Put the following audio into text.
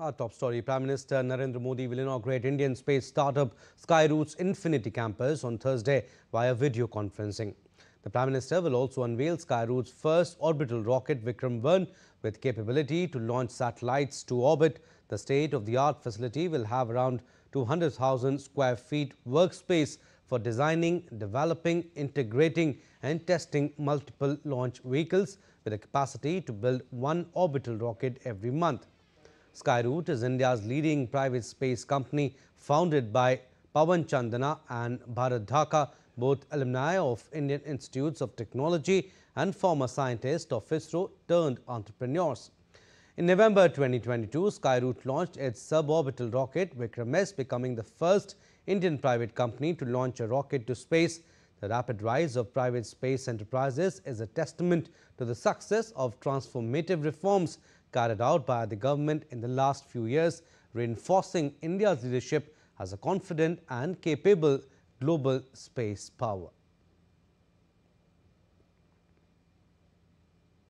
Our top story, Prime Minister Narendra Modi will inaugurate Indian space startup Skyroot's Infinity Campus on Thursday via video conferencing. The Prime Minister will also unveil Skyroot's first orbital rocket Vikram-1 with capability to launch satellites to orbit. The state-of-the-art facility will have around 200,000 square feet workspace for designing, developing, integrating and testing multiple launch vehicles with a capacity to build one orbital rocket every month. Skyroot is India's leading private space company founded by Pawan Chandana and Bharat Dhaka, both alumni of Indian Institutes of Technology and former scientists of ISRO turned entrepreneurs. In November 2022, Skyroot launched its suborbital rocket Vikram-S, becoming the first Indian private company to launch a rocket to space. The rapid rise of private space enterprises is a testament to the success of transformative reforms carried out by the government in the last few years, reinforcing India's leadership as a confident and capable global space power.